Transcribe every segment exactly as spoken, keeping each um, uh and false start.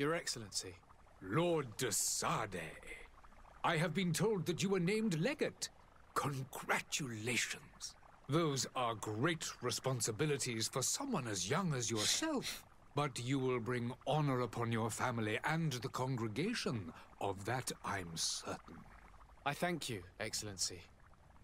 Your Excellency. Lord de Sade, I have been told that you were named Legate. Congratulations. Those are great responsibilities for someone as young as yourself. But you will bring honor upon your family and the congregation. Of that I'm certain. I thank you, Excellency.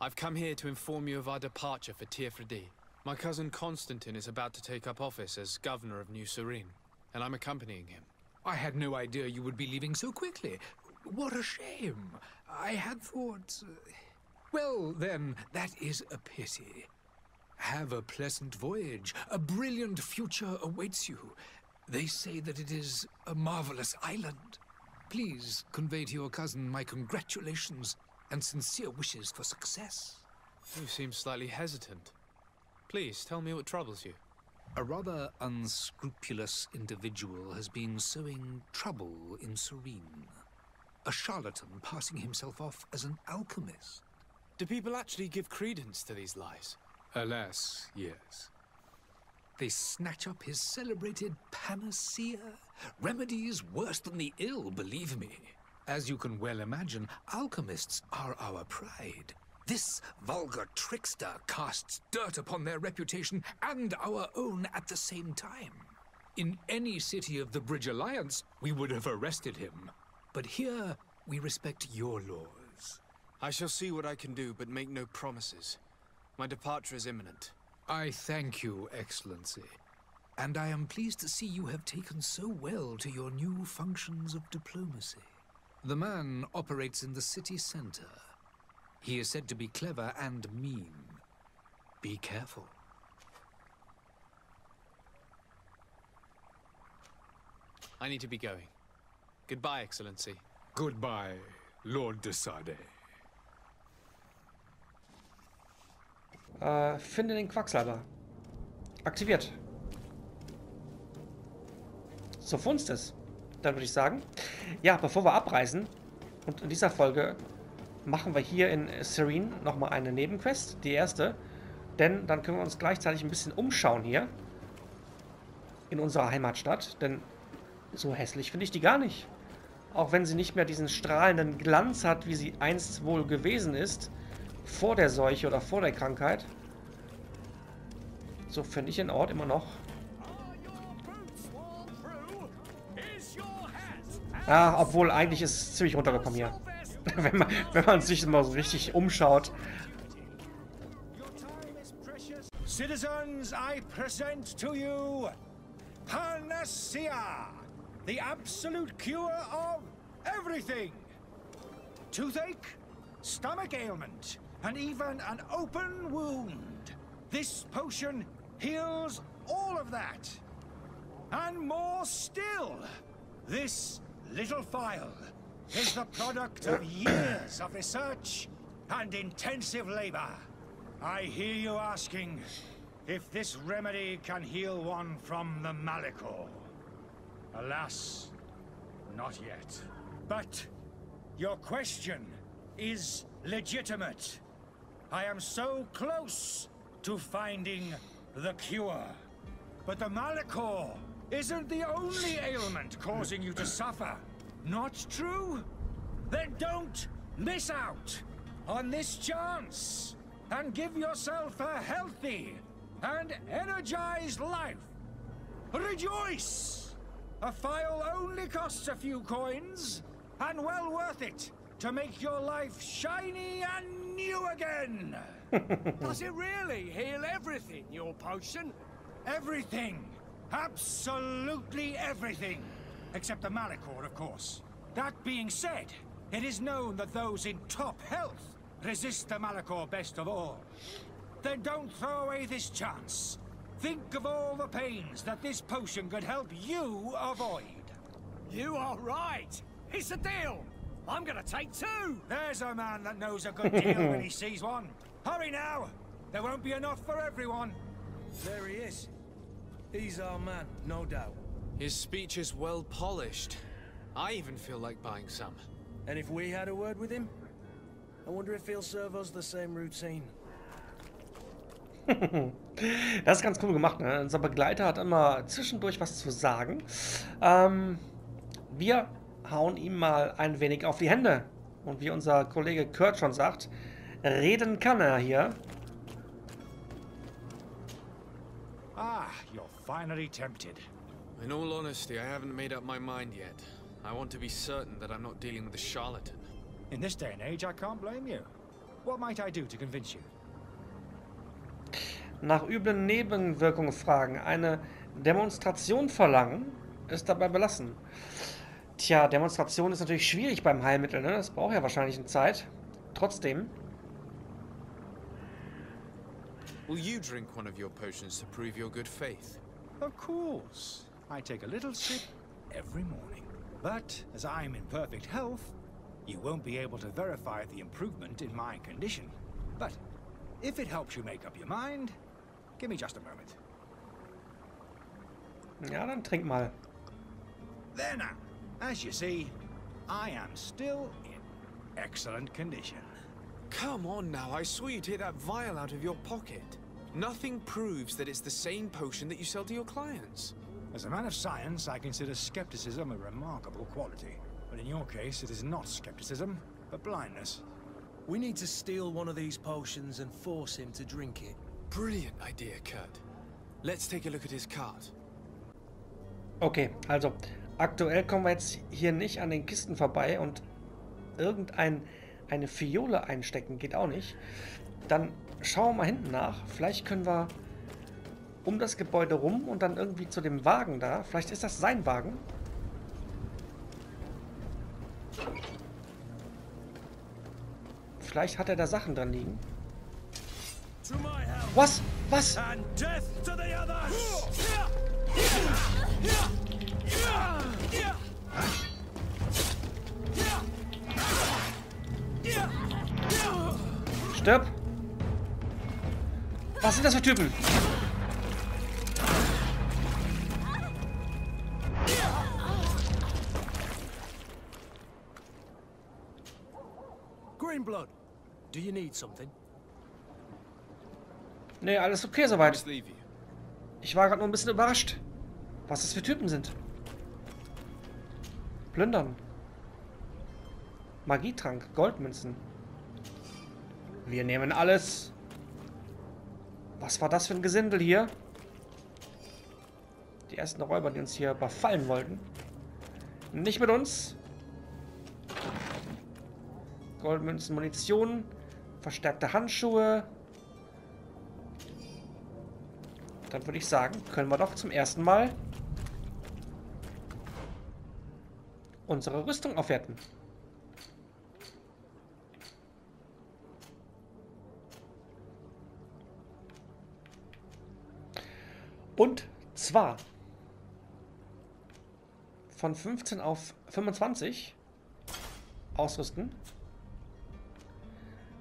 I've come here to inform you of our departure for Teer Fradee. My cousin Constantin is about to take up office as Governor of New Serene, and I'm accompanying him. I had no idea you would be leaving so quickly. What a shame. I had thought... Well, then, that is a pity. Have a pleasant voyage. A brilliant future awaits you. They say that it is a marvelous island. Please convey to your cousin my congratulations and sincere wishes for success. You seem slightly hesitant. Please, tell me what troubles you. A rather unscrupulous individual has been sowing trouble in Serene. A charlatan passing himself off as an alchemist. Do people actually give credence to these lies? Alas, yes. They snatch up his celebrated Panacea. Remedies worse than the ill, believe me. As you can well imagine, alchemists are our pride. This vulgar trickster casts dirt upon their reputation and our own at the same time. In any city of the Bridge Alliance, we would have arrested him. But here, we respect your laws. I shall see what I can do, but make no promises. My departure is imminent. I thank you, Excellency. And I am pleased to see you have taken so well to your new functions of diplomacy. The man operates in the city center. He is said to be clever and mean. Be careful. I need to be going. Goodbye, Excellency. Goodbye, Lord de Sade. Äh, finde den Quacksalber. Aktiviert. So funzt es. Dann würde ich sagen, ja, bevor wir abreisen und in dieser Folge machen wir hier in Serene nochmal eine Nebenquest, die erste, denn dann können wir uns gleichzeitig ein bisschen umschauen hier in unserer Heimatstadt, denn so hässlich finde ich die gar nicht. Auch wenn sie nicht mehr diesen strahlenden Glanz hat, wie sie einst wohl gewesen ist, vor der Seuche oder vor der Krankheit, so finde ich den Ort immer noch. Ah, obwohl eigentlich ist es ziemlich runtergekommen hier. Wenn man, wenn man sich mal so richtig umschaut. Citizens, I present to you Panacea, the absolute cure of everything. Toothache, stomach ailment, and even an open wound. This potion heals all of that. And more still, this little vial is the product of years of research and intensive labor. I hear you asking if this remedy can heal one from the Malachor. Alas, not yet. But your question is legitimate. I am so close to finding the cure. But the Malachor isn't the only ailment causing you to suffer. Not true? Then don't miss out on this chance and give yourself a healthy and energized life. Rejoice! A vial only costs a few coins and well worth it to make your life shiny and new again. Does it really heal everything, your potion? Everything. Absolutely everything. Except the Malachor, of course. That being said, it is known that those in top health resist the Malachor best of all. Then don't throw away this chance. Think of all the pains that this potion could help you avoid. You are right. It's a deal. I'm gonna take two. There's a man that knows a good deal when he sees one. Hurry now. There won't be enough for everyone. There he is. He's our man, no doubt. His speech is well polished. I even feel like buying some. And if we had a word with him? I wonder if he'll serve us the same routine. Das ist ganz cool gemacht, ne? Unser Begleiter hat immer zwischendurch was zu sagen. Ähm, wir hauen ihm mal ein wenig auf die Hände. Und wie unser Kollege Kurt schon sagt, reden kann er hier. Ah, you're finally tempted. In all honesty, I haven't made up my mind yet. I want to be certain that I'm not dealing with a charlatan. In this day and age, I can't blame you. What might I do to convince you? Nach üblen Nebenwirkungen fragen, eine Demonstration verlangen, ist dabei belassen. Tja, Demonstration ist natürlich schwierig beim Heilmittel, ne? Das braucht ja wahrscheinlich eine Zeit. Trotzdem. Will you drink one of your potions to prove your good faith? Of course. I take a little sip every morning. But as I'm in perfect health, you won't be able to verify the improvement in my condition. But if it helps you make up your mind, give me just a moment. Ja, dann trink mal. There now. As you see, I am still in excellent condition. Come on now, I saw you take that vial out of your pocket. Nothing proves that it's the same potion that you sell to your clients. As a man of science, I consider skepticism a remarkable quality. But in your case, it is not skepticism, but blindness. We need to steal one of these potions and force him to drink it. Brilliant idea, Kurt. Let's take a look at his cart. Okay, also aktuell kommen wir jetzt hier nicht an den Kisten vorbei und irgendein eine Fiole einstecken geht auch nicht. Dann schauen wir mal hinten nach. Vielleicht können wir um das Gebäude rum und dann irgendwie zu dem Wagen da. Vielleicht ist das sein Wagen. Vielleicht hat er da Sachen dran liegen. Was? Was? Stirb! Was sind das für Typen? Green blood. Do you need something? Nee, alles okay soweit. Ich war gerade nur ein bisschen überrascht, was das für Typen sind. Plündern. Magietrank, Goldmünzen. Wir nehmen alles. Was war das für ein Gesindel hier? Die ersten Räuber, die uns hier überfallen wollten. Nicht mit uns. Goldmünzen, Munition, verstärkte Handschuhe. Dann würde ich sagen, können wir doch zum ersten Mal unsere Rüstung aufwerten. Und zwar von fünfzehn auf fünfundzwanzig ausrüsten.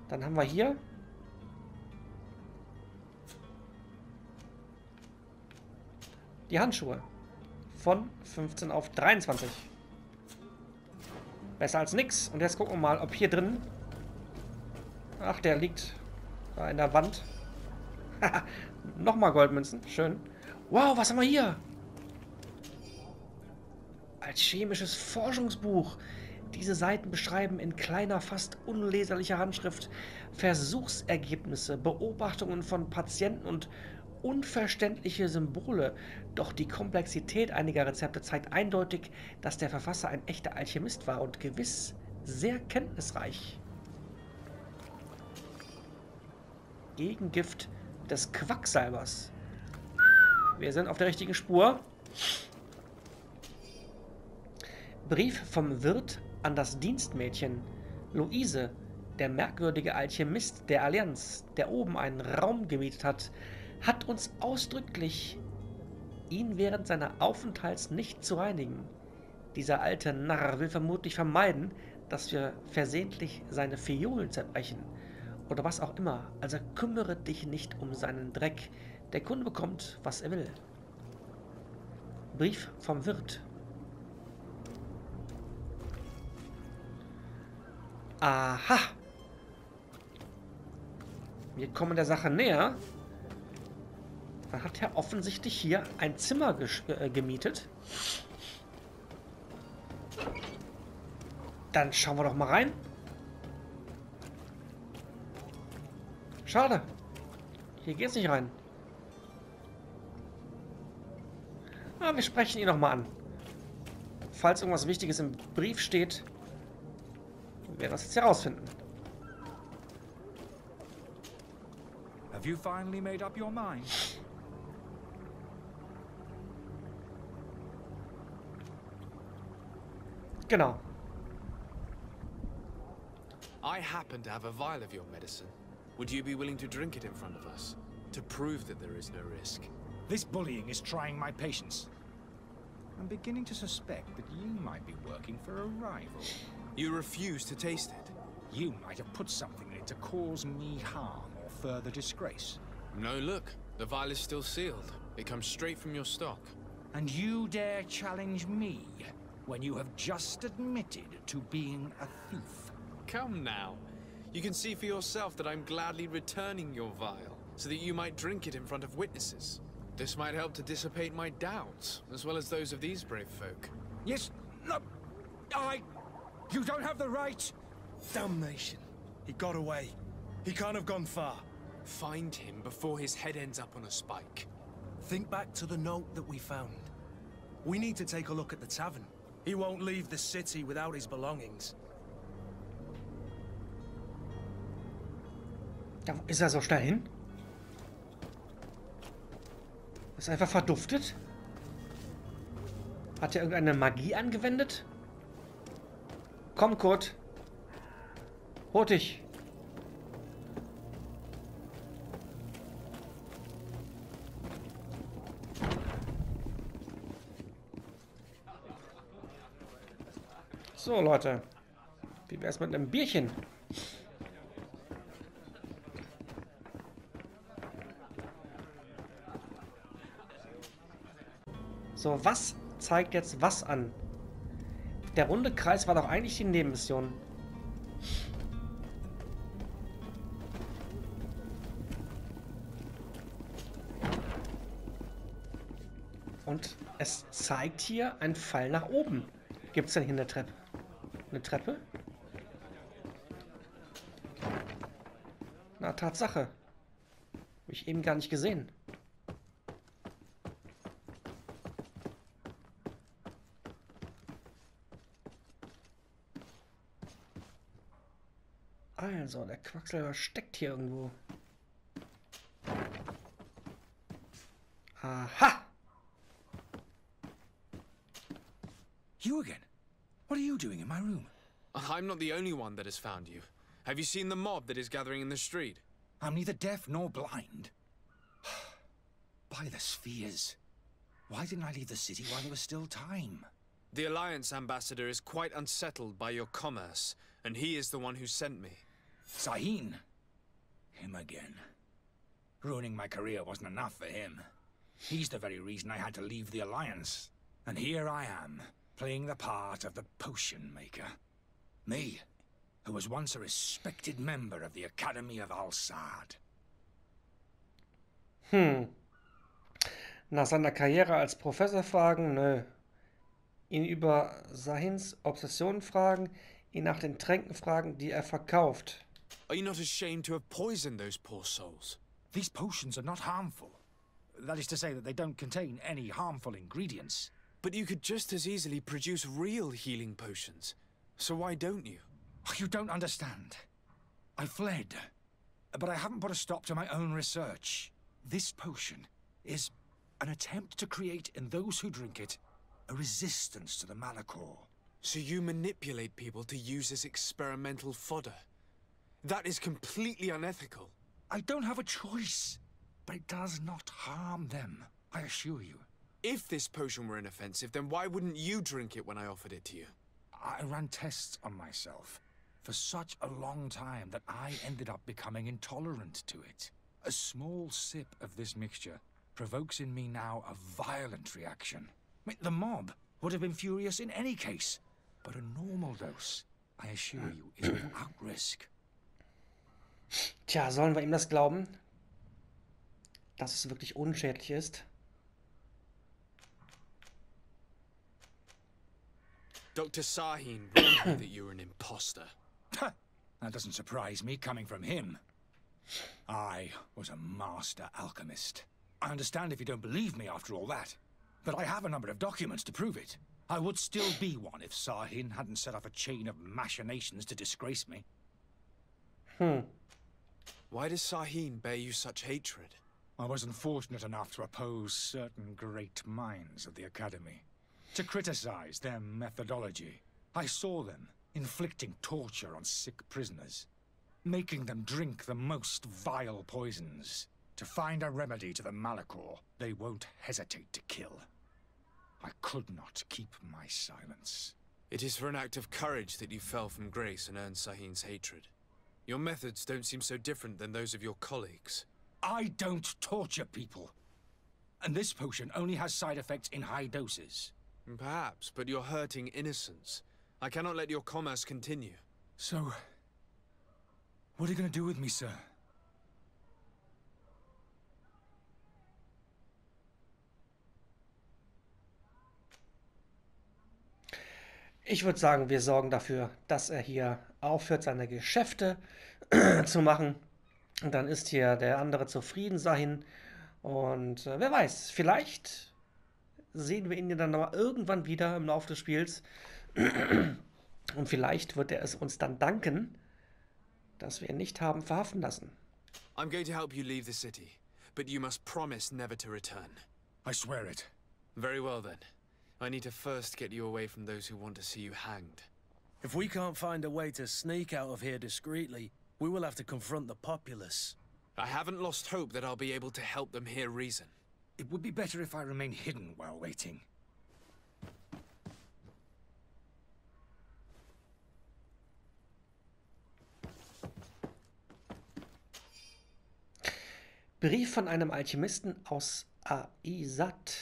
Dann haben wir hier die Handschuhe von fünfzehn auf dreiundzwanzig. Besser als nix. Und jetzt gucken wir mal, ob hier drin... Ach, der liegt da in der Wand. Nochmal Goldmünzen. Schön. Wow, was haben wir hier? Als chemisches Forschungsbuch. Diese Seiten beschreiben in kleiner, fast unleserlicher Handschrift Versuchsergebnisse, Beobachtungen von Patienten und unverständliche Symbole. Doch die Komplexität einiger Rezepte zeigt eindeutig, dass der Verfasser ein echter Alchemist war und gewiss sehr kenntnisreich. Gegengift des Quacksalbers. Wir sind auf der richtigen Spur. Brief vom Wirt an das Dienstmädchen. Luise, der merkwürdige Alchemist der Allianz, der oben einen Raum gemietet hat, hat uns ausdrücklich, ihn während seiner Aufenthalts nicht zu reinigen. Dieser alte Narr will vermutlich vermeiden, dass wir versehentlich seine Fiolen zerbrechen. Oder was auch immer. Also kümmere dich nicht um seinen Dreck. Der Kunde bekommt, was er will. Brief vom Wirt. Aha! Wir kommen der Sache näher. Dann hat er offensichtlich hier ein Zimmer äh, gemietet. Dann schauen wir doch mal rein. Schade. Hier geht's nicht rein. Aber wir sprechen ihn nochmal an. Falls irgendwas Wichtiges im Brief steht, werden wir das jetzt herausfinden. Have you finally made up your mind? Genau. I happen to have a vial of your medicine. Would you be willing to drink it in front of us? To prove that there is no risk. This bullying is trying my patience. I'm beginning to suspect that you might be working for a rival. You refuse to taste it. You might have put something in it to cause me harm or further disgrace. No, look. The vial is still sealed. It comes straight from your stock. And you dare challenge me when you have just admitted to being a thief? Come now. You can see for yourself that I'm gladly returning your vial, so that you might drink it in front of witnesses. This might help to dissipate my doubts, as well as those of these brave folk. Yes, no, I... You don't have the right! Damnation. He got away. He can't have gone far. Find him before his head ends up on a spike. Think back to the note that we found. We need to take a look at the tavern. He won't leave the city without his belongings. Da ist er so schnell hin? Ist einfach verduftet? Hat er irgendeine Magie angewendet? Komm, Kurt. Hol dich. So, Leute. Wie wär's mit einem Bierchen? So, was zeigt jetzt was an? Der runde Kreis war doch eigentlich die Nebenmission. Und es zeigt hier einen Pfeil nach oben. Gibt es denn hier eine Treppe? Eine Treppe? Na, Tatsache. Habe ich eben gar nicht gesehen. Also, der Quacksalber steckt hier irgendwo. Aha! You again? What are you doing in my room? I'm not the only one that has found you. Have you seen the mob that is gathering in the street? I'm neither deaf nor blind. By the spheres. Why didn't I leave the city while there was still time? The Alliance ambassador is quite unsettled by your commerce, and he is the one who sent me. Sahin! Him again. Ruining my career wasn't enough for him. He's the very reason I had to leave the Alliance. And here I am, playing the part of the potion maker. Me, who was once a respected member of the Academy of Al-Sahd. Hm. Nach seiner Karriere als Professor fragen, nö. Ihn über Sahins Obsessionen fragen, ihn nach den Tränken fragen, die er verkauft. Are you not ashamed to have poisoned those poor souls? These potions are not harmful. That is to say that they don't contain any harmful ingredients. But you could just as easily produce real healing potions. So why don't you? You don't understand. I fled. But I haven't put a stop to my own research. This potion is an attempt to create in those who drink it a resistance to the Malachor. So you manipulate people to use this experimental fodder. That is completely unethical. I don't have a choice, but it does not harm them, I assure you. If this potion were inoffensive, then why wouldn't you drink it when I offered it to you? I ran tests on myself for such a long time that I ended up becoming intolerant to it. A small sip of this mixture provokes in me now a violent reaction. The mob would have been furious in any case, but a normal dose, I assure you, is without risk. Tja, sollen wir ihm das glauben? Dass es wirklich unschädlich ist? Doctor Sahin warned me that you were an imposter. That doesn't surprise me, coming from him. I was a master alchemist. I understand if you don't believe me after all that, but I have a number of documents to prove it. I would still be one if Sahin hadn't set off a chain of machinations to disgrace me. Hmm. Why does Sahin bear you such hatred? I wasn't fortunate enough to oppose certain great minds of the Academy, to criticize their methodology. I saw them inflicting torture on sick prisoners, making them drink the most vile poisons. To find a remedy to the Malachor, they won't hesitate to kill. I could not keep my silence. It is for an act of courage that you fell from grace and earned Sahin's hatred. Your methods don't seem so different than those of your colleagues. I don't torture people. And this potion only has side effects in high doses. Perhaps, but you're hurting innocence. I cannot let your commerce continue. So, what are you going to do with me, sir? Ich würde sagen, wir sorgen dafür, dass er hier aufhört, seine Geschäfte zu machen. Und dann ist hier der andere zufrieden Sahin. Und äh, wer weiß, vielleicht sehen wir ihn ja dann nochmal irgendwann wieder im Laufe des Spiels. Und vielleicht wird er es uns dann danken, dass wir ihn nicht haben verhaften lassen. I'm going to help you leave the city, but you must promise never to return. I swear it. Very well then. I need to first get you away from those who want to see you hanged. If we can't find a way to sneak out of here discreetly, we will have to confront the populace. I haven't lost hope that I'll be able to help them hear reason. It would be better if I remain hidden while waiting. Brief von einem Alchemisten aus Aizat.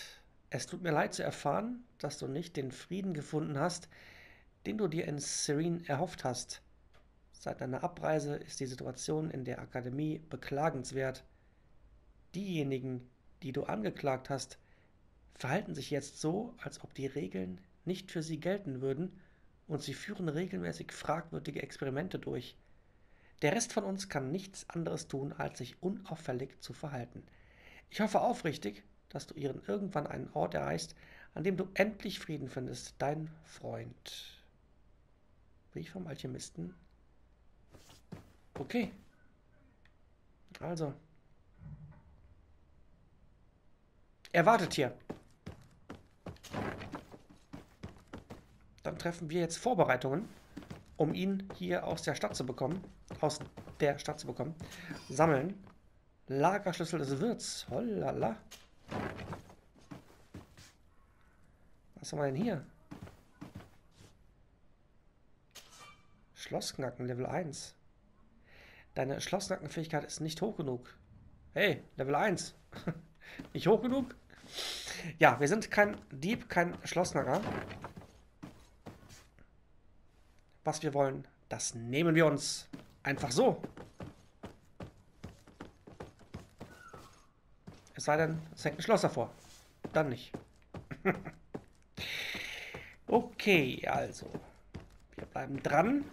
Es tut mir leid zu erfahren, dass du nicht den Frieden gefunden hast, den du dir in Serene erhofft hast. Seit deiner Abreise ist die Situation in der Akademie beklagenswert. Diejenigen, die du angeklagt hast, verhalten sich jetzt so, als ob die Regeln nicht für sie gelten würden, und sie führen regelmäßig fragwürdige Experimente durch. Der Rest von uns kann nichts anderes tun, als sich unauffällig zu verhalten. Ich hoffe aufrichtig, dass du ihren irgendwann einen Ort erreichst, an dem du endlich Frieden findest, dein Freund. Brief vom Alchemisten. Okay. Also. Er wartet hier. Dann treffen wir jetzt Vorbereitungen, um ihn hier aus der Stadt zu bekommen. Aus der Stadt zu bekommen. Sammeln. Lagerschlüssel des Wirts. Hollala. Was haben wir denn hier? Schlossknacken, Level eins. Deine Schlossknackenfähigkeit ist nicht hoch genug. Hey, Level eins. Nicht hoch genug? Ja, wir sind kein Dieb, kein Schlossknacker. Was wir wollen, das nehmen wir uns. Einfach so. Es sei denn, es hängt ein Schloss davor. Dann nicht. Okay, also. Wir bleiben dran.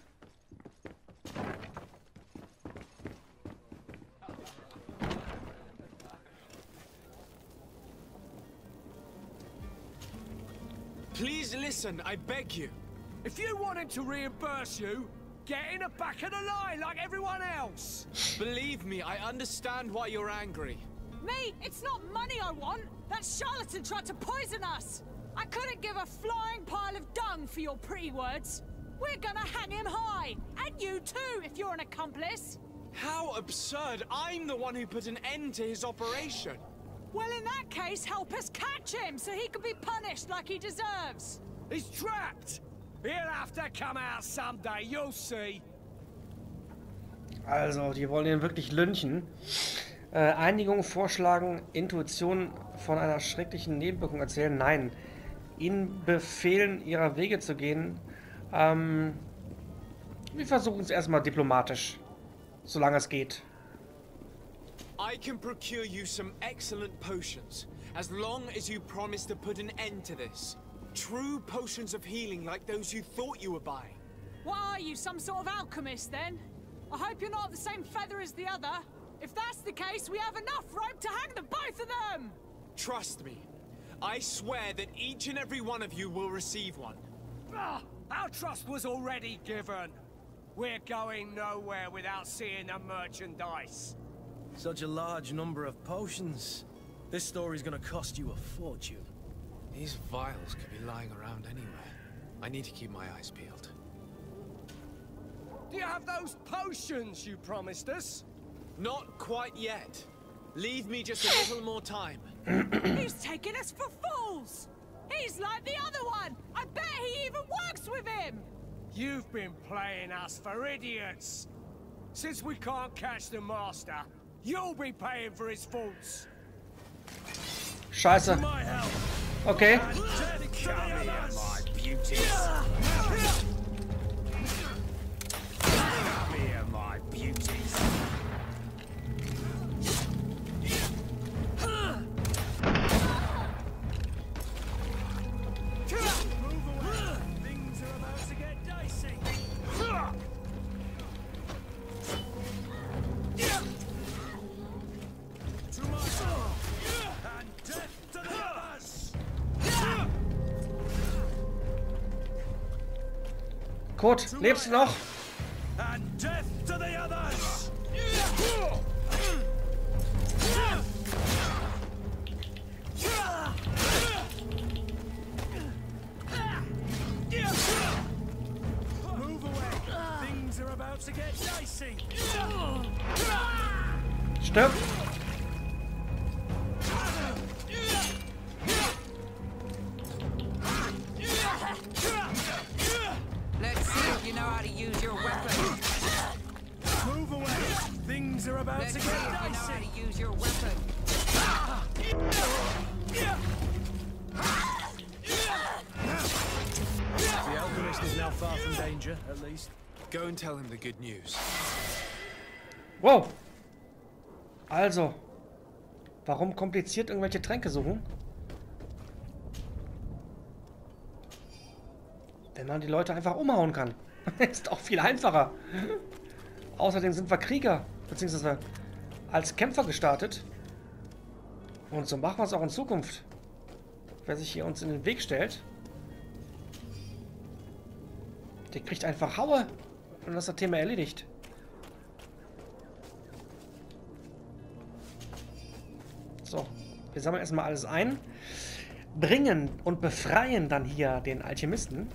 Please listen, I beg you. If you want him to reimburse you, get in the back of the line like everyone else. Believe me, I understand why you're angry. Me? It's not money I want. That charlatan tried to poison us. I couldn't give a flying pile of dung for your pretty words. We're gonna hang him high. And you too, if you're an accomplice. How absurd. I'm the one who put an end to his operation. Well, in that case, help us catch him so he can be punished like he deserves. He's trapped. He'll have to come out someday, you'll see. Also, die wollen ihn wirklich lynchen. Äh, Einigung vorschlagen, Intuition von einer schrecklichen Nebenwirkung erzählen. Nein, ihnen befehlen, ihrer Wege zu gehen. Ähm, wir versuchen es erstmal diplomatisch, solange es geht. I can procure you some excellent potions, as long as you promise to put an end to this. True potions of healing like those you thought you were buying. What are you, some sort of alchemist then? I hope you're not the same feather as the other. If that's the case, we have enough rope to hang the both of them! Trust me. I swear that each and every one of you will receive one. Ugh, our trust was already given. We're going nowhere without seeing the merchandise. Such a large number of potions. This story's gonna cost you a fortune. These vials could be lying around anywhere. I need to keep my eyes peeled. Do you have those potions you promised us? Not quite yet. Leave me just a little more time. He's taking us for fools! He's like the other one! I bet he even works with him! You've been playing us for idiots! Since we can't catch the master, you'll be paying for his faults! Scheiße. Okay. Kurt, lebst du noch? Stirb! Go and tell him the good news. Wow. Also, warum kompliziert irgendwelche Tränke suchen? Wenn man die Leute einfach umhauen kann. Ist auch viel einfacher. Außerdem sind wir Krieger, beziehungsweise als Kämpfer gestartet. Und so machen wir es auch in Zukunft. Wer sich hier uns in den Weg stellt, der kriegt einfach Haue. Und das ist das Thema erledigt. So, wir sammeln erstmal alles ein. Bringen und befreien dann hier den Alchemisten.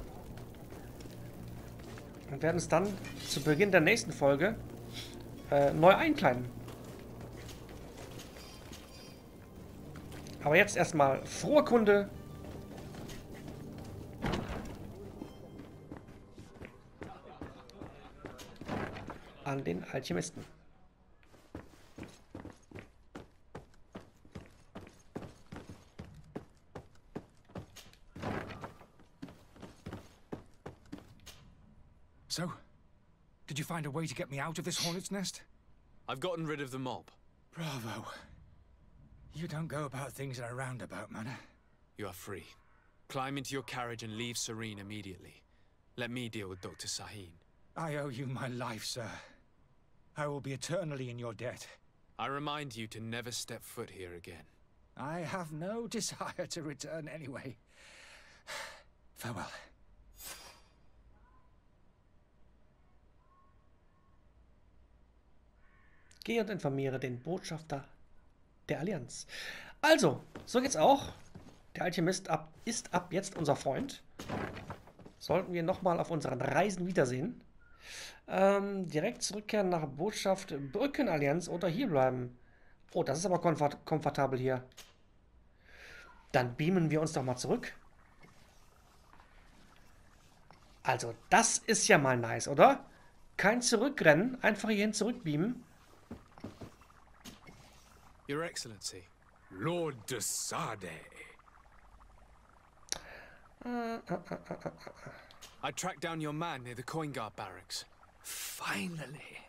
Und werden es dann zu Beginn der nächsten Folge äh, neu einkleiden. Aber jetzt erstmal frohe Kunde. An den Alchemisten. So, did you find a way to get me out of this hornet's nest? I've gotten rid of the mob. Bravo. You don't go about things in a roundabout manner. You are free. Climb into your carriage and leave Serene immediately. Let me deal with Doktor Sahin. I owe you my life, sir. I will be eternally in your debt. I remind you to never step foot here again. I have no desire to return anyway. Farewell. Geh und informiere den Botschafter der Allianz. Also, so geht's auch. Der Alchemist ab, ist ab jetzt unser Freund. Sollten wir nochmal auf unseren Reisen wiedersehen. Ähm, direkt zurückkehren nach Botschaft Brückenallianz oder hier bleiben. Oh, das ist aber komfort komfortabel hier. Dann beamen wir uns doch mal zurück. Also, das ist ja mal nice, oder? Kein Zurückrennen, einfach hierhin zurückbeamen. Your Excellency, Lord de Sade. Uh, uh, uh, uh, uh. I tracked down your man near the Coin Guard barracks. Finally!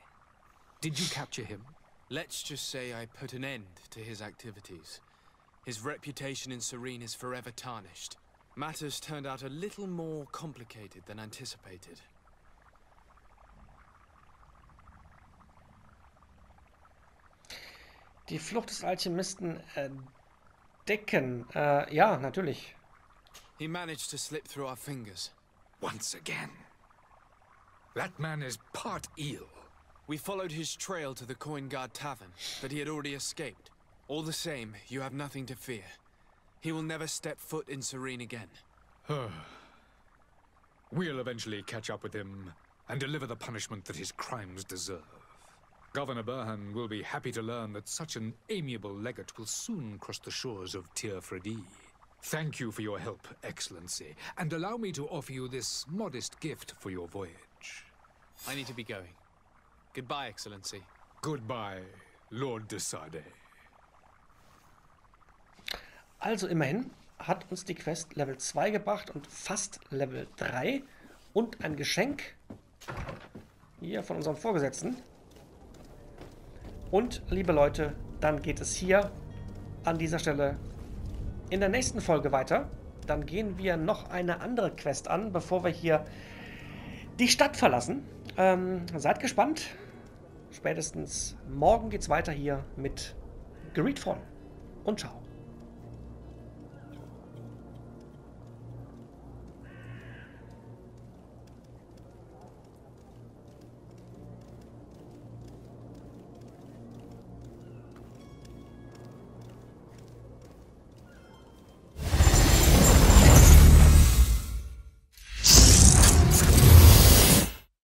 Did you capture him? Let's just say I put an end to his activities. His reputation in Serene is forever tarnished. Matters turned out a little more complicated than anticipated. Die Flucht des Alchemisten äh, decken. Äh, ja, natürlich. He managed to slip through our fingers. Once again. That man is part eel. We followed his trail to the Coin Guard tavern, but he had already escaped. All the same, you have nothing to fear. He will never step foot in Serene again. We'll eventually catch up with him and deliver the punishment that his crimes deserve. Governor Burhan will be happy to learn that such an amiable legate will soon cross the shores of Teer Fradee. Thank you for your help, Excellency, and allow me to offer you this modest gift for your voyage. I need to be going. Goodbye, Excellency. Goodbye, Lord de Sade. Also immerhin hat uns die Quest Level zwei gebracht und fast Level drei und ein Geschenk hier von unserem Vorgesetzten. Und liebe Leute, dann geht es hier an dieser Stelle in der nächsten Folge weiter. Dann gehen wir noch eine andere Quest an, bevor wir hier die Stadt verlassen. Ähm, seid gespannt. Spätestens morgen geht's weiter hier mit Greedfall. Und ciao.